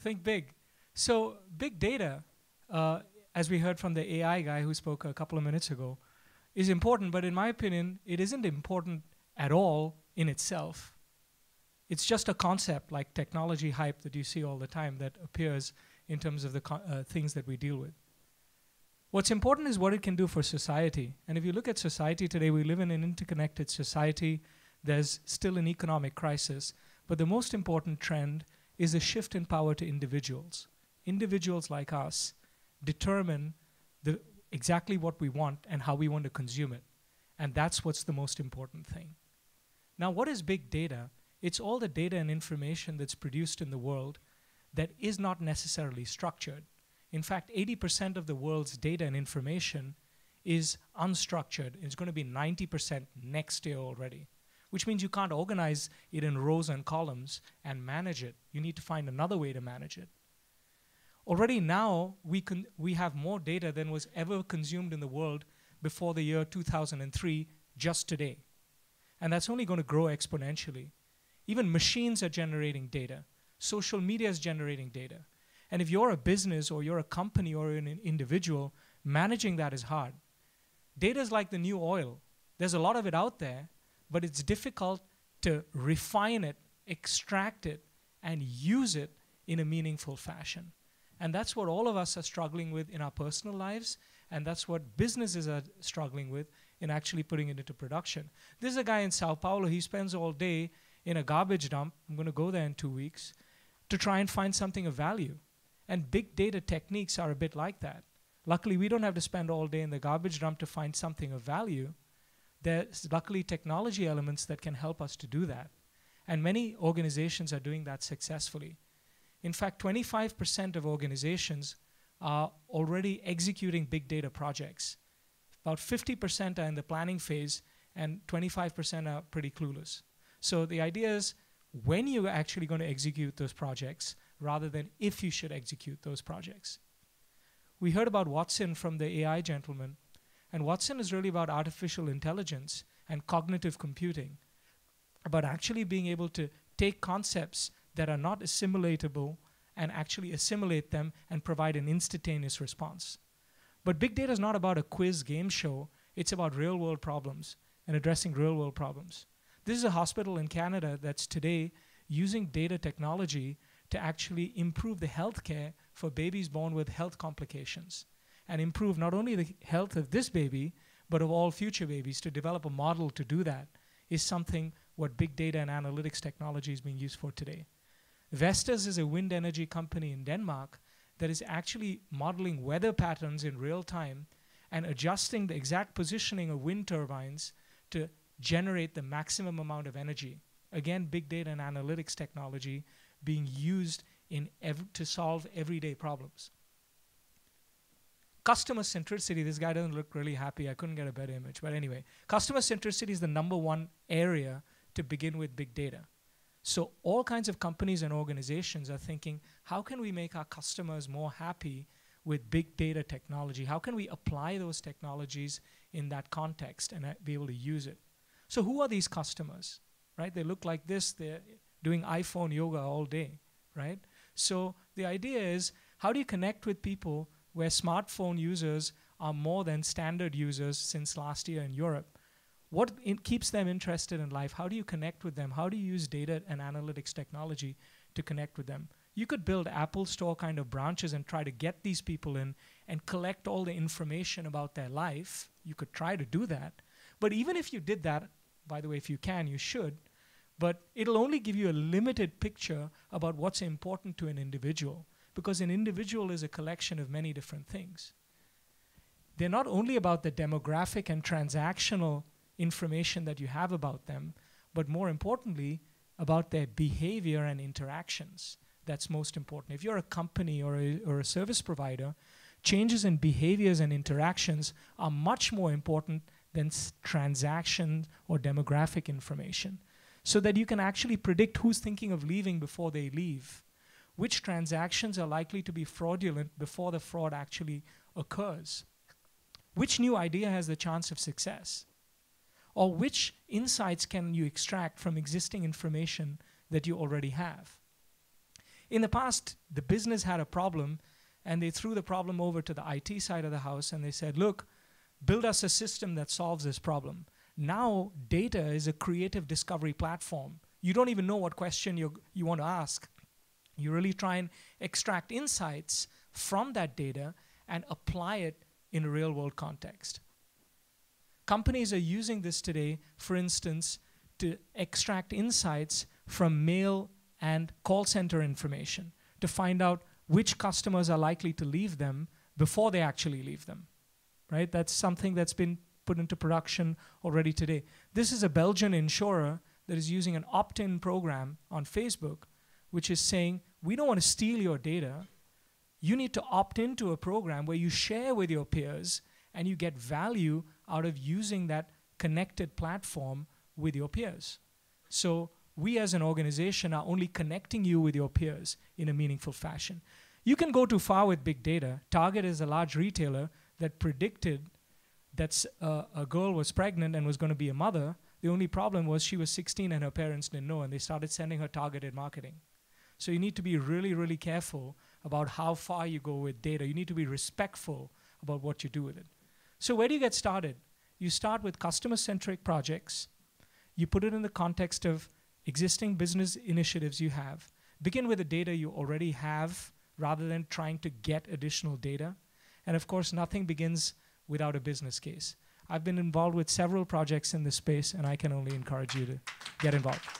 Think big. So big data, as we heard from the AI guy who spoke a couple of minutes ago, is important, but in my opinion, it isn't important at all in itself. It's just a concept like technology hype that you see all the time that appears in terms of the things that we deal with. What's important is what it can do for society. And if you look at society today, we live in an interconnected society. There's still an economic crisis, but the most important trend is a shift in power to individuals. Individuals like us determine exactly what we want and how we want to consume it. And that's what's the most important thing. Now, what is big data? It's all the data and information that's produced in the world that is not necessarily structured. In fact, 80% of the world's data and information is unstructured. It's going to be 90% next year already, which means you can't organize it in rows and columns and manage it. You need to find another way to manage it. Already now, we have more data than was ever consumed in the world before the year 2003, just today. And that's only going to grow exponentially. Even machines are generating data. Social media is generating data. And if you're a business or you're a company or an individual, managing that is hard. Data is like the new oil. There's a lot of it out there, but it's difficult to refine it, extract it, and use it in a meaningful fashion. And that's what all of us are struggling with in our personal lives, and that's what businesses are struggling with in actually putting it into production. There's a guy in Sao Paulo, he spends all day in a garbage dump, I'm gonna go there in 2 weeks, to try and find something of value. And big data techniques are a bit like that. Luckily, we don't have to spend all day in the garbage dump to find something of value. There's luckily technology elements that can help us to do that. And many organizations are doing that successfully. In fact, 25% of organizations are already executing big data projects. About 50% are in the planning phase and 25% are pretty clueless. So the idea is when you're actually going to execute those projects rather than if you should execute those projects. We heard about Watson from the AI gentleman. And Watson is really about artificial intelligence and cognitive computing, about actually being able to take concepts that are not assimilatable and actually assimilate them and provide an instantaneous response. But big data is not about a quiz game show. It's about real world problems and addressing real world problems. This is a hospital in Canada that's today using data technology to actually improve the healthcare for babies born with health complications, and improve not only the health of this baby, but of all future babies. To develop a model to do that is something what big data and analytics technology is being used for today. Vestas is a wind energy company in Denmark that is actually modeling weather patterns in real time and adjusting the exact positioning of wind turbines to generate the maximum amount of energy. Again, big data and analytics technology being used to solve everyday problems. Customer centricity, this guy doesn't look really happy. I couldn't get a better image, but anyway. Customer centricity is the #1 area to begin with big data. So all kinds of companies and organizations are thinking, how can we make our customers more happy with big data technology? How can we apply those technologies in that context and be able to use it? So who are these customers, right? They look like this, they're doing iPhone yoga all day, right? So the idea is, how do you connect with people where smartphone users are more than standard users since last year in Europe? What keeps them interested in life? How do you connect with them? How do you use data and analytics technology to connect with them? You could build Apple Store kind of branches and try to get these people in and collect all the information about their life. You could try to do that. But even if you did that, by the way, if you can, you should, but it'll only give you a limited picture about what's important to an individual, because an individual is a collection of many different things. They're not only about the demographic and transactional information that you have about them, but more importantly, about their behavior and interactions. That's most important. If you're a company or a service provider, changes in behaviors and interactions are much more important than transaction or demographic information, so that you can actually predict who's thinking of leaving before they leave, which transactions are likely to be fraudulent before the fraud actually occurs, which new idea has the chance of success, or which insights can you extract from existing information that you already have. In the past, the business had a problem, and they threw the problem over to the IT side of the house, and they said, look, build us a system that solves this problem. Now, data is a creative discovery platform. You don't even know what question you want to ask. You really try and extract insights from that data and apply it in a real-world context. Companies are using this today, for instance, to extract insights from mail and call center information to find out which customers are likely to leave them before they actually leave them, right? That's something that's been put into production already today. This is a Belgian insurer that is using an opt-in program on Facebook, which is saying, we don't want to steal your data. You need to opt into a program where you share with your peers and you get value out of using that connected platform with your peers. So we as an organization are only connecting you with your peers in a meaningful fashion. You can go too far with big data. Target is a large retailer that predicted that a girl was pregnant and was going to be a mother. The only problem was she was 16 and her parents didn't know, and they started sending her targeted marketing. So you need to be really, really careful about how far you go with data. You need to be respectful about what you do with it. So where do you get started? You start with customer-centric projects. You put it in the context of existing business initiatives you have. Begin with the data you already have rather than trying to get additional data. And of course, nothing begins without a business case. I've been involved with several projects in this space, and I can only encourage you to get involved.